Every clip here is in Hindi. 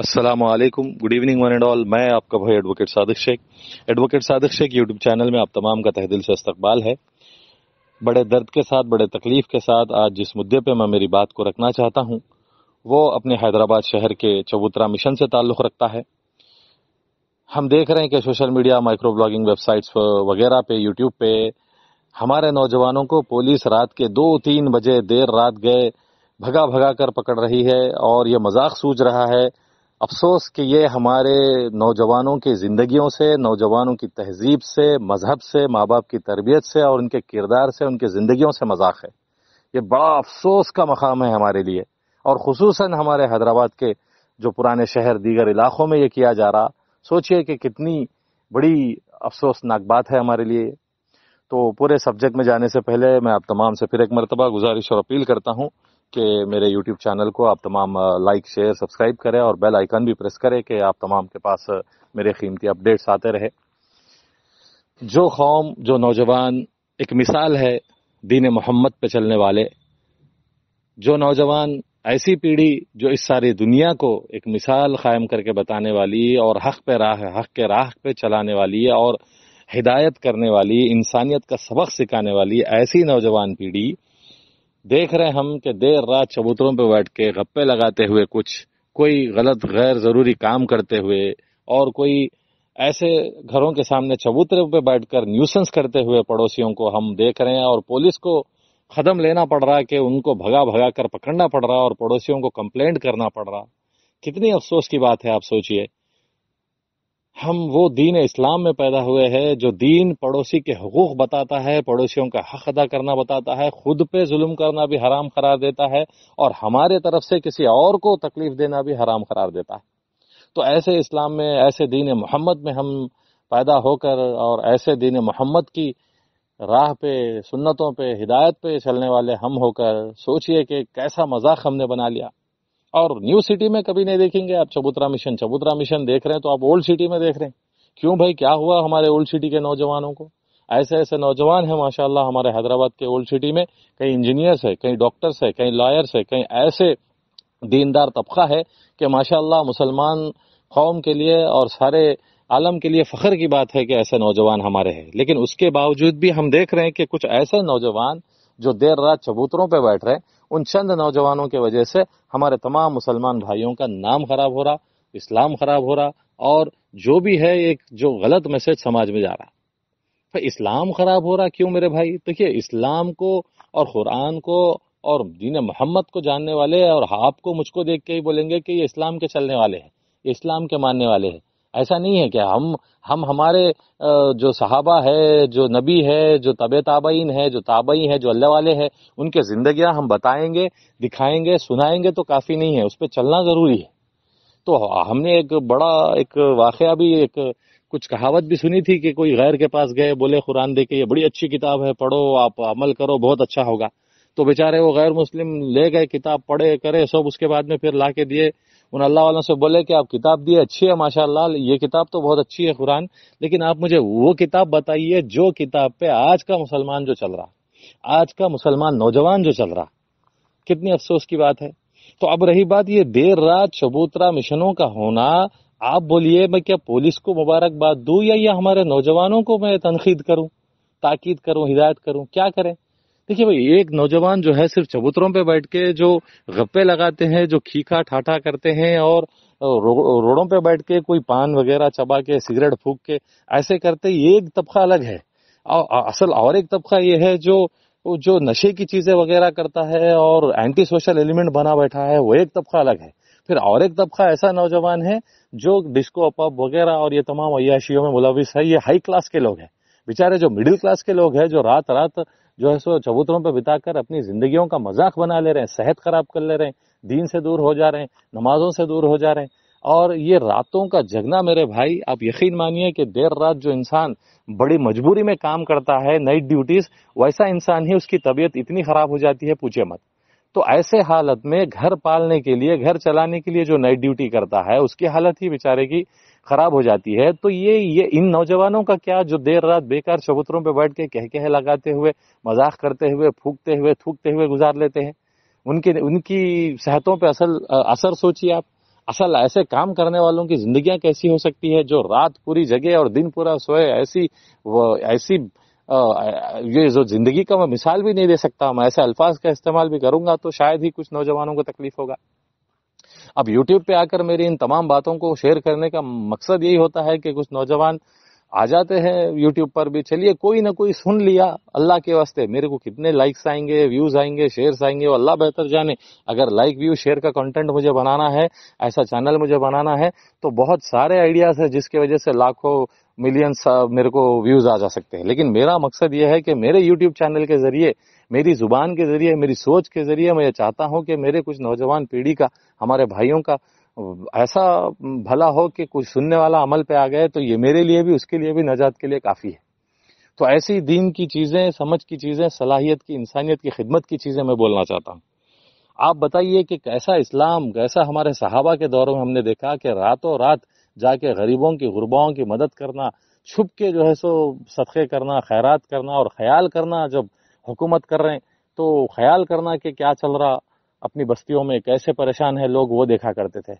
अस्सलामु अलैकुम, good evening one and all. मैं आपका भाई advocate Sadiq Shaikh. Advocate Sadiq Shaikh YouTube channel में आप तमाम का तहे दिल से इस्तकबाल है। बड़े दर्द के साथ, बड़े तकलीफ़ के साथ आज जिस मुद्दे पे मैं मेरी बात को रखना चाहता हूँ वो अपने हैदराबाद शहर के चबूतरा मिशन से ताल्लुक़ रखता है। हम देख रहे हैं कि social media, micro blogging websites वगैरह पे, यूट्यूब पे हमारे नौजवानों को पुलिस रात के 2-3 बजे देर रात गए भगा कर पकड़ रही है और ये मजाक सूझ रहा है। अफसोस कि ये हमारे नौजवानों की ज़िंदगियों से, नौजवानों की तहजीब से, मजहब से, माँ बाप की तरबियत से और उनके किरदार से, उनके ज़िंदगियों से मजाक है। ये बड़ा अफसोस का मकाम है हमारे लिए और ख़ुसूसन हमारे हैदराबाद के जो पुराने शहर दीगर इलाक़ों में ये किया जा रहा। सोचिए कि कितनी बड़ी अफसोसनाक बात है हमारे लिए। तो पूरे सब्जेक्ट में जाने से पहले मैं आप तमाम से फिर एक मरतबा गुजारिश और अपील करता हूं कि मेरे यूट्यूब चैनल को आप तमाम लाइक, शेयर, सब्सक्राइब करें और बेल आइकन भी प्रेस करें कि आप तमाम के पास मेरे कीमती अपडेट्स आते रहे। जो कौम, जो नौजवान एक मिसाल है दीन मोहम्मद पे चलने वाले, जो नौजवान ऐसी पीढ़ी जो इस सारी दुनिया को एक मिसाल कायम करके बताने वाली और हक़ पे राह, हक़ के राह पे चलाने वाली है और हिदायत करने वाली, इंसानियत का सबक सिखाने वाली, ऐसी नौजवान पीढ़ी देख रहे हम कि देर रात चबूतरों पे बैठ के गप्पे लगाते हुए, कोई गलत गैर ज़रूरी काम करते हुए और कोई ऐसे घरों के सामने चबूतरों पे बैठ कर न्यूसेंस करते हुए पड़ोसियों को हम देख रहे हैं और पुलिस को कदम लेना पड़ रहा है कि उनको भगा कर पकड़ना पड़ रहा और पड़ोसियों को कंप्लेंट करना पड़ रहा। कितनी अफसोस की बात है। आप सोचिए, हम वो दीन इस्लाम में पैदा हुए हैं जो दीन पड़ोसी के हुकूक बताता है, पड़ोसियों का हक अदा करना बताता है, खुद पे जुल्म करना भी हराम करार देता है और हमारे तरफ से किसी और को तकलीफ देना भी हराम करार देता है। तो ऐसे इस्लाम में, ऐसे दीन मोहम्मद में हम पैदा होकर और ऐसे दीन मोहम्मद की राह पे, सुन्नतों पे, हिदायत पे चलने वाले हम होकर सोचिए कि कैसा मजाक हमने बना लिया। और न्यू सिटी में कभी नहीं देखेंगे आप चबूतरा मिशन देख रहे हैं तो आप ओल्ड सिटी में देख रहे हैं। क्यों भाई, क्या हुआ हमारे ओल्ड सिटी के नौजवानों को? ऐसे ऐसे नौजवान हैं माशाल्लाह हमारे हैदराबाद के ओल्ड सिटी में। कहीं इंजीनियर्स है, कहीं डॉक्टर्स है, कहीं लॉयर्स है, कहीं ऐसे दीनदार तबका है कि माशाल्लाह मुसलमान कौम के लिए और सारे आलम के लिए फ़ख्र की बात है कि ऐसे नौजवान हमारे हैं। लेकिन उसके बावजूद भी हम देख रहे हैं कि कुछ ऐसे नौजवान जो देर रात चबूतरों पे बैठ रहे हैं, उन चंद नौजवानों के वजह से हमारे तमाम मुसलमान भाइयों का नाम ख़राब हो रहा, इस्लाम ख़राब हो रहा और जो भी है एक जो गलत मैसेज समाज में जा रहा। तो इस्लाम ख़राब हो रहा क्यों मेरे भाई? देखिए, इस्लाम को और क़ुरान को और दीन मोहम्मद को जानने वाले और आपको मुझको देख के ही बोलेंगे कि ये इस्लाम के चलने वाले हैं, इस्लाम के मानने वाले हैं। ऐसा नहीं है कि हम हमारे जो सहाबा है, जो नबी है, जो तबे ताबईन है, जो ताबई है, जो अल्लाह वाले हैं, उनके ज़िंदगियां हम बताएंगे, दिखाएंगे, सुनाएंगे तो काफ़ी नहीं है, उस पर चलना ज़रूरी है। तो हमने एक बड़ा एक वाक़या भी, एक कुछ कहावत भी सुनी थी कि कोई गैर के पास गए, बोले कुरान देखे, ये बड़ी अच्छी किताब है, पढ़ो, आप अमल करो, बहुत अच्छा होगा। तो बेचारे वो गैर मुस्लिम ले गए, किताब पढ़े करे सब, उसके बाद में फिर ला के दिए। उन अल्लाह वालों से बोले कि आप किताब दिए अच्छी है माशाल्लाह, ये किताब तो बहुत अच्छी है कुरान, लेकिन आप मुझे वो किताब बताइए जो किताब पे आज का मुसलमान जो चल रहा, आज का मुसलमान नौजवान जो चल रहा। कितनी अफसोस की बात है। तो अब रही बात ये देर रात चबूतरा मिशनों का होना, आप बोलिए मैं क्या पुलिस को मुबारकबाद दूँ या हमारे नौजवानों को मैं तनकीद करूँ, ताकीद करूँ, हिदायत करूँ? क्या करें? देखिए भाई, एक नौजवान जो है सिर्फ चबूतरों पे बैठ के जो गप्पे लगाते हैं, जो खीखा ठाठा करते हैं और रोडों पे बैठ के कोई पान वगैरह चबा के, सिगरेट फूंक के ऐसे करते, ये एक तबका अलग है। असल और एक तबका ये है जो नशे की चीज़ें वगैरह करता है और एंटी सोशल एलिमेंट बना बैठा है, वो एक तबका अलग है। फिर और एक तबका ऐसा नौजवान है जो डिस्को, पब वगैरह और ये तमाम अय्याशियों में मुलविस है। ये हाई क्लास के लोग हैं बेचारे, जो मिडिल क्लास के लोग हैं, जो रात रात जो है सो चबूतरों पर बिताकर अपनी ज़िंदगियों का मजाक बना ले रहे हैं, सेहत ख़राब कर ले रहे हैं, दीन से दूर हो जा रहे हैं, नमाज़ों से दूर हो जा रहे हैं। और ये रातों का जगना मेरे भाई, आप यकीन मानिए कि देर रात जो इंसान बड़ी मजबूरी में काम करता है, नाइट ड्यूटीज़, वैसा इंसान ही उसकी तबीयत इतनी ख़राब हो जाती है पूछे मत। तो ऐसे हालत में घर पालने के लिए, घर चलाने के लिए जो नाइट ड्यूटी करता है, उसकी हालत ही बेचारे की ख़राब हो जाती है। तो ये इन नौजवानों का क्या जो देर रात बेकार चबूतरों पे बैठ के कहके लगाते हुए, मजाक करते हुए, थूकते हुए गुजार लेते हैं, उनकी सेहतों पे असर सोचिए आप। असल ऐसे काम करने वालों की जिंदगियां कैसी हो सकती है जो रात पूरी जगे और दिन पूरा सोए। ये जो जिंदगी का मैं मिसाल भी नहीं दे सकता, मैं ऐसे अल्फाज का इस्तेमाल भी करूंगा तो शायद ही कुछ नौजवानों को तकलीफ होगा। अब यूट्यूब पे आकर मेरी इन तमाम बातों को शेयर करने का मकसद यही होता है कि कुछ नौजवान आ जाते हैं यूट्यूब पर भी, चलिए कोई ना कोई सुन लिया, अल्लाह के वास्ते मेरे को कितने लाइक्स आएंगे, व्यूज आएंगे, शेयर्स आएंगे वो अल्लाह बेहतर जाने। अगर लाइक व्यू शेयर का कंटेंट मुझे बनाना है, ऐसा चैनल मुझे बनाना है तो बहुत सारे आइडियाज है जिसकी वजह से लाखों मिलियंस मेरे को व्यूज आ जा सकते हैं। लेकिन मेरा मकसद यह है कि मेरे यूट्यूब चैनल के जरिए, मेरी जुबान के जरिए, मेरी सोच के जरिए मैं ये चाहता हूँ कि मेरे कुछ नौजवान पीढ़ी का, हमारे भाइयों का ऐसा भला हो कि कुछ सुनने वाला अमल पे आ गए तो ये मेरे लिए भी उसके लिए भी नजात के लिए काफ़ी है। तो ऐसी दीन की चीज़ें, समझ की चीज़ें, सलाहियत की, इंसानियत की खिदमत की चीज़ें मैं बोलना चाहता हूँ। आप बताइए कि कैसा इस्लाम, कैसा हमारे सहाबा के दौरों में हमने देखा कि रातों रात जाके गरीबों की, गुरबाओं की मदद करना, छुप के जो है सो सदक़े करना, खैरात करना। और ख्याल करना, जब हुकूमत कर रहे हैं तो ख्याल करना कि क्या चल रहा अपनी बस्तियों में, कैसे परेशान है लोग, वो देखा करते थे।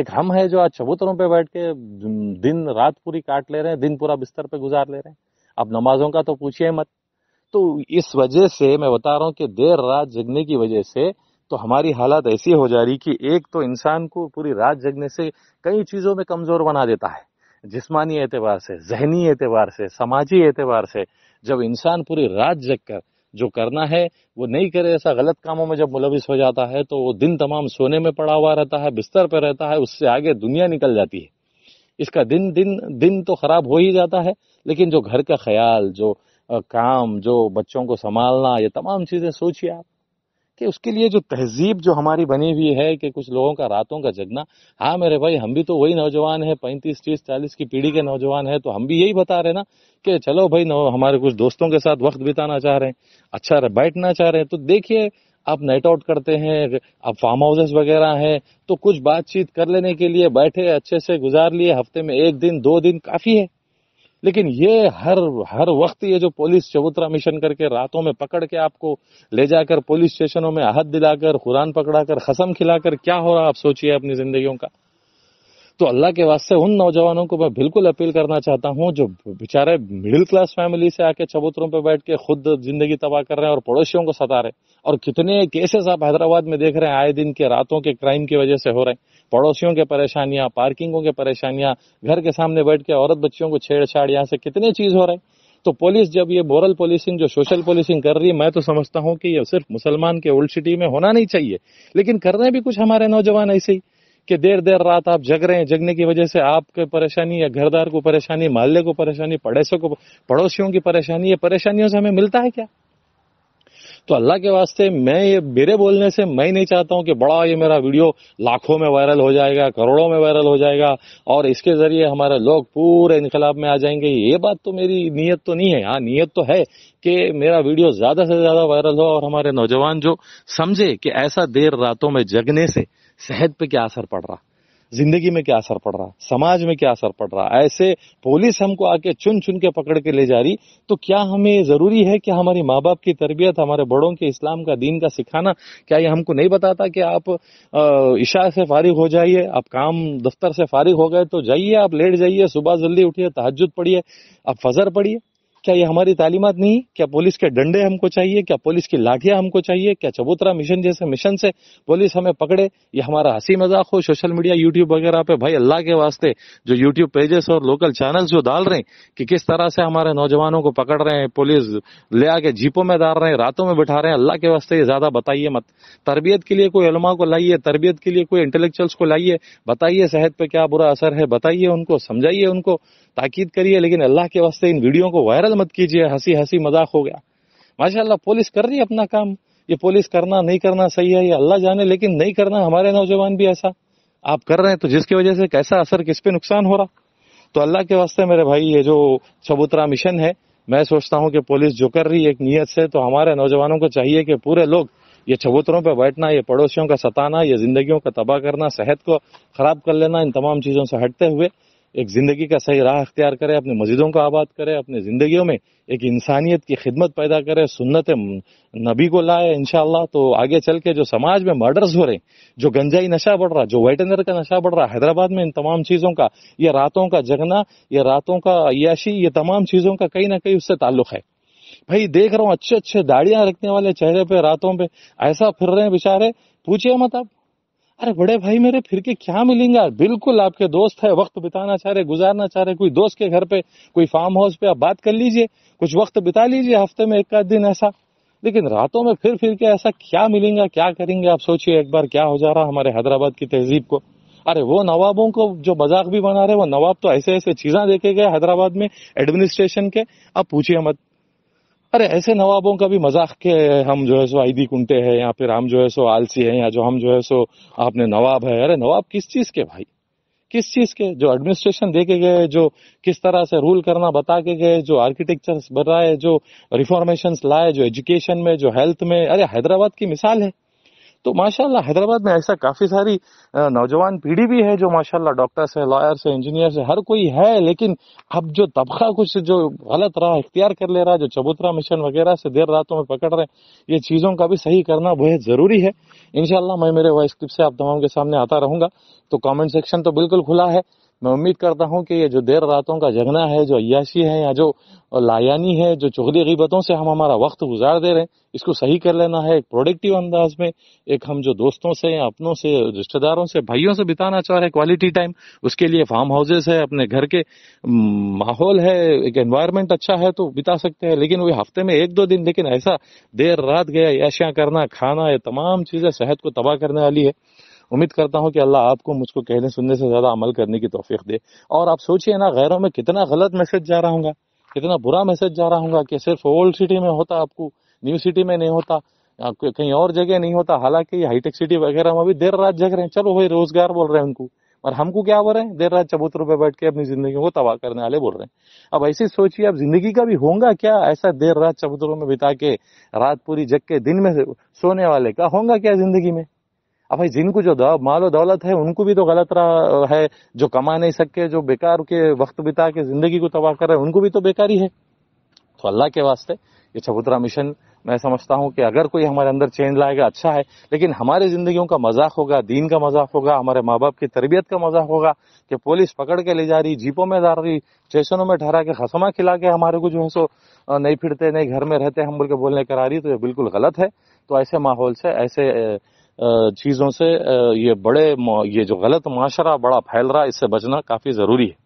एक हम है जो आज चबूतरों पे बैठ के दिन रात पूरी काट ले रहे हैं, दिन पूरा बिस्तर पे गुजार ले रहे हैं, अब नमाजों का तो पूछिए मत। तो इस वजह से मैं बता रहा हूँ कि देर रात जगने की वजह से तो हमारी हालत ऐसी हो जा रही कि एक तो इंसान को पूरी रात जगने से कई चीज़ों में कमज़ोर बना देता है, जिस्मानी एतबार से, जहनी एतबार से, समाजी एतबार से। जब इंसान पूरी रात जग कर जो करना है वो नहीं करे, ऐसा गलत कामों में जब मुलविस हो जाता है तो वो दिन तमाम सोने में पड़ा हुआ रहता है, बिस्तर पर रहता है, उससे आगे दुनिया निकल जाती है। इसका दिन दिन दिन तो ख़राब हो ही जाता है, लेकिन जो घर का ख्याल, जो काम, जो बच्चों को संभालना, ये तमाम चीज़ें सोचिए आप कि उसके लिए जो तहजीब जो हमारी बनी हुई है कि कुछ लोगों का रातों का जगना। हाँ मेरे भाई, हम भी तो वही नौजवान हैं, 35, 30, 40 की पीढ़ी के नौजवान हैं, तो हम भी यही बता रहे ना कि चलो भाई हमारे कुछ दोस्तों के साथ वक्त बिताना चाह रहे हैं, अच्छा बैठना चाह रहे हैं तो देखिए आप नाइट आउट करते हैं, आप फार्म हाउसेस वगैरह हैं तो कुछ बातचीत कर लेने के लिए बैठे, अच्छे से गुजार लिए, हफ्ते में एक दिन 2 दिन काफ़ी है। लेकिन ये हर वक्त ये जो पुलिस चबूतरा मिशन करके रातों में पकड़ के आपको ले जाकर पुलिस स्टेशनों में आहत दिलाकर, कुरान पकड़ाकर, कसम खिलाकर क्या हो रहा आप सोचिए अपनी जिंदगियों का। तो अल्लाह के वास्ते उन नौजवानों को मैं बिल्कुल अपील करना चाहता हूं जो बेचारे मिडिल क्लास फैमिली से आके चबूतरों पर बैठ के खुद जिंदगी तबाह कर रहे हैं और पड़ोसियों को सता रहे हैं। और कितने केसेस आप हैदराबाद में देख रहे हैं आए दिन के, रातों के क्राइम की वजह से हो रहे हैं, पड़ोसियों के परेशानियां, पार्किंगों के परेशानियां, घर के सामने बैठ के औरत बच्चियों को छेड़छाड़, यहाँ से कितने चीज हो रहे हैं। तो पुलिस जब ये मोरल पुलिसिंग, जो सोशल पुलिसिंग कर रही है, मैं तो समझता हूँ कि ये सिर्फ मुसलमान के ओल्ड सिटी में होना नहीं चाहिए, लेकिन कर रहे भी कुछ हमारे नौजवान ऐसे ही कि देर देर रात आप जग रहे हैं, जगने की वजह से आपके परेशानी या घरदार को परेशानी, मोहल्ले को परेशानी, पड़ोसियों की परेशानी, ये परेशानियों से हमें मिलता है क्या? तो अल्लाह के वास्ते मैं ये मेरे बोलने से मैं नहीं चाहता हूँ कि बड़ा ये मेरा वीडियो लाखों में वायरल हो जाएगा, करोड़ों में वायरल हो जाएगा और इसके ज़रिए हमारे लोग पूरे इनकलाब में आ जाएंगे, ये बात तो मेरी नीयत तो नहीं है। हाँ नीयत तो है कि मेरा वीडियो ज़्यादा से ज़्यादा वायरल हो और हमारे नौजवान जो समझे कि ऐसा देर रातों में जगने से सेहत पे क्या असर पड़ रहा, जिंदगी में क्या असर पड़ रहा, समाज में क्या असर पड़ रहा, ऐसे पुलिस हमको आके चुन चुन के पकड़ के ले जा रही। तो क्या हमें ज़रूरी है कि हमारी माँ बाप की तरबियत, हमारे बड़ों के इस्लाम का, दीन का सिखाना, क्या ये हमको नहीं बताता कि आप इशा से फारिग हो जाइए, आप काम दफ्तर से फारिग हो गए तो जाइए, आप लेट जाइए, सुबह जल्दी उठिए, तहज्जुद पढ़िए, आप फजर पढ़िए। क्या ये हमारी तालीमात नहीं? क्या पुलिस के डंडे हमको चाहिए? क्या पुलिस की लाठियां हमको चाहिए? क्या चबूतरा मिशन जैसे मिशन से पुलिस हमें पकड़े? ये हमारा हंसी मजाक हो सोशल मीडिया यूट्यूब वगैरह पे? भाई अल्लाह के वास्ते जो यूट्यूब पेजेस और लोकल चैनल्स जो डाल रहे हैं कि किस तरह से हमारे नौजवानों को पकड़ रहे हैं, पुलिस ले आके जीपों में डाल रहे हैं, रातों में बिठा रहे हैं, अल्लाह के वास्ते ये ज़्यादा बताइए मत। तरबियत के लिए कोई उलमा को लाइए, तरबियत के लिए कोई इंटेलेक्चुअल्स को लाइए, बताइए सेहत पर क्या बुरा असर है, बताइए उनको, समझाइए उनको, ताकीद करिए। लेकिन अल्लाह के वास्ते इन वीडियो को वायरल मत कीजिए, हंसी मजाक हो गया। माशाल्लाह पुलिस कर रही है अपना काम, ये पुलिस करना नहीं करना सही है ये अल्लाह जाने, लेकिन नहीं करना। हमारे नौजवान भी ऐसा आप कर रहे हैं तो जिसकी वजह से कैसा असर, किस पे नुकसान हो रहा। तो अल्लाह के वास्ते मेरे भाई ये जो चबूतरा मिशन है, मैं सोचता हूँ कि पुलिस जो कर रही है एक नीयत से, तो हमारे नौजवानों को चाहिए कि पूरे लोग ये चबूतरों पर बैठना, ये पड़ोसियों का सताना, ये जिंदगियों का तबाह करना, सेहत को खराब कर लेना, इन तमाम चीज़ों से हटते हुए एक ज़िंदगी का सही राह अख्तियार करे, अपने मस्जिदों को आबाद करे, अपने ज़िंदगियों में एक इंसानियत की खिदमत पैदा करे, सुन्नत नबी को लाए, इंशाअल्लाह तो आगे चल के जो समाज में मर्डर्स हो रहे, जो गंजाई नशा बढ़ रहा, जो वाइटनर का नशा बढ़ रहा हैदराबाद में, इन तमाम चीज़ों का, ये रातों का जगना, ये रातों का अय्याशी, ये तमाम चीज़ों का कहीं ना कहीं उससे ताल्लुक़ है। भाई देख रहा हूँ अच्छे अच्छे दाढ़ियाँ रखने वाले चेहरे पे रातों पे ऐसा फिर रहे हैं बेचारे, पूछिए मत आप। अरे बड़े भाई मेरे, फिर के क्या मिलेंगे? बिल्कुल आपके दोस्त है, वक्त बिताना चाह रहे, गुजारना चाह रहे, कोई दोस्त के घर पे, कोई फार्म हाउस पे आप बात कर लीजिए, कुछ वक्त बिता लीजिए हफ्ते में एक आध दिन ऐसा। लेकिन रातों में फिर के ऐसा क्या मिलेंगे, क्या करेंगे? आप सोचिए एक बार क्या हो जा रहा हमारे हैदराबाद की तहजीब को। अरे वो नवाबों को जो मजाक भी बना रहे, वो नवाब तो ऐसे ऐसे चीज़ें देखे गए हैदराबाद में एडमिनिस्ट्रेशन के, आप पूछिए मत। अरे ऐसे नवाबों का भी मजाक के हम जो है सो आईदी कुंटे हैं, या फिर हम जो है सो आलसी हैं, या जो हम जो है सो आपने नवाब है। अरे नवाब किस चीज़ के भाई, किस चीज़ के? जो एडमिनिस्ट्रेशन दे के गए, जो किस तरह से रूल करना बता के गए, जो आर्किटेक्चर्स बनाए, जो रिफॉर्मेशंस लाए, जो एजुकेशन में, जो हेल्थ में। अरे हैदराबाद की मिसाल है। तो माशाल्लाह हैदराबाद में ऐसा काफ़ी सारी नौजवान पीढ़ी भी है जो माशाल्लाह डॉक्टर्स है, लॉयर्स है, इंजीनियर्स है, हर कोई है। लेकिन अब जो तबका कुछ जो गलत राह इख्तियार कर ले रहा है, जो चबूतरा मिशन वगैरह से देर रातों में पकड़ रहे हैं, ये चीज़ों का भी सही करना बहुत ज़रूरी है। इंशाल्लाह मैं मेरे वॉइस क्लिप से आप तमाम के सामने आता रहूँगा। तो कॉमेंट सेक्शन तो बिल्कुल खुला है। मैं उम्मीद करता हूँ कि ये जो देर रातों का जगना है, जो अय्याशी है, या जो लायानी है, जो चुगली गिबतों से हम हमारा वक्त गुजार दे रहे हैं, इसको सही कर लेना है। एक प्रोडक्टिव अंदाज में एक हम जो दोस्तों से, अपनों से, रिश्तेदारों से, भाइयों से बिताना चाह रहे क्वालिटी टाइम, उसके लिए फार्म हाउसेस है, अपने घर के माहौल है, एक एनवायरनमेंट अच्छा है तो बिता सकते हैं। लेकिन वही हफ्ते में एक दो दिन। लेकिन ऐसा देर रात गया अय्याशियाँ करना, खाना, ये तमाम चीज़ें सेहत को तबाह करने वाली है। उम्मीद करता हूँ कि अल्लाह आपको मुझको कहने सुनने से ज़्यादा अमल करने की तौफीक दे। और आप सोचिए ना, गैरों में कितना गलत मैसेज जा रहा होगा, कितना बुरा मैसेज जा रहा होगा कि सिर्फ ओल्ड सिटी में होता, आपको न्यू सिटी में नहीं होता, आपको कहीं और जगह नहीं होता। हालांकि हाईटेक सिटी वगैरह में भी देर रात जग रहे हैं। चलो भाई रोजगार बोल रहे हैं उनको, और हमको क्या बोल रहे हैं? देर रात चबूतरों पर बैठ के अपनी ज़िंदगी को तबाह करने वाले बोल रहे हैं। अब ऐसे सोचिए, अब ज़िंदगी का भी होगा क्या? ऐसा देर रात चबूतरों में बिता के, रात पूरी जग के, दिन में सोने वाले का होगा क्या ज़िंदगी में? अब भाई जिनको जो मालो दौलत है उनको भी तो गलत रहा है, जो कमा नहीं सके, जो बेकार के वक्त बिता के ज़िंदगी को तबाह कर रहे हैं, उनको भी तो बेकारी है। तो अल्लाह के वास्ते ये चबूतरा मिशन, मैं समझता हूँ कि अगर कोई हमारे अंदर चेंज लाएगा अच्छा है। लेकिन हमारे ज़िंदगियों का मजाक होगा, दीन का मजाक होगा, हमारे माँ बाप की तरबियत का मजाक होगा कि पुलिस पकड़ के ले जा रही, जीपों में जा रही, स्टेशनों में ठहरा के खसमा खिला के हमारे को जो है सो नहीं फिरते, नहीं घर में रहते हम बोल के बोलने करा रही। तो ये बिल्कुल गलत है। तो ऐसे माहौल से, ऐसे चीज़ों से ये जो गलत माशरा बड़ा फैल रहा है, इससे बचना काफ़ी ज़रूरी है।